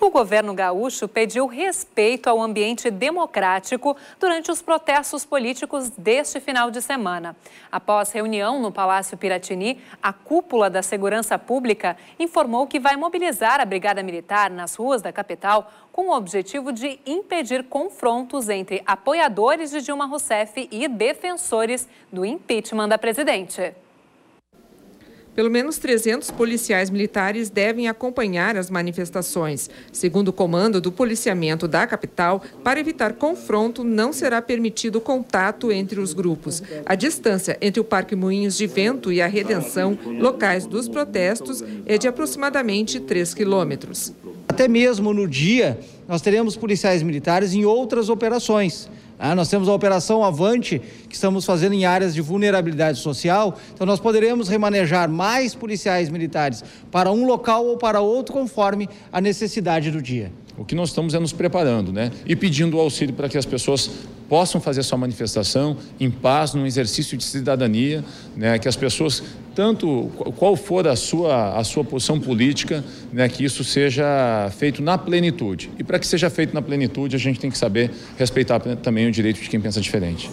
O governo gaúcho pediu respeito ao ambiente democrático durante os protestos políticos deste final de semana. Após reunião no Palácio Piratini, a cúpula da Segurança Pública informou que vai mobilizar a Brigada Militar nas ruas da capital com o objetivo de impedir confrontos entre apoiadores de Dilma Rousseff e defensores do impeachment da presidente. Pelo menos 300 policiais militares devem acompanhar as manifestações. Segundo o comando do policiamento da capital, para evitar confronto, não será permitido contato entre os grupos. A distância entre o Parque Moinhos de Vento e a Redenção, locais dos protestos, é de aproximadamente 3 quilômetros. Até mesmo no dia, nós teremos policiais militares em outras operações. Nós temos a Operação Avante, que estamos fazendo em áreas de vulnerabilidade social. Então, nós poderemos remanejar mais policiais militares para um local ou para outro, conforme a necessidade do dia. O que nós estamos é nos preparando, né? E pedindo o auxílio para que as pessoas possam fazer sua manifestação em paz, num exercício de cidadania, né? Que as pessoas, tanto qual for a sua posição política, né, que isso seja feito na plenitude. E para que seja feito na plenitude, a gente tem que saber respeitar também o direito de quem pensa diferente.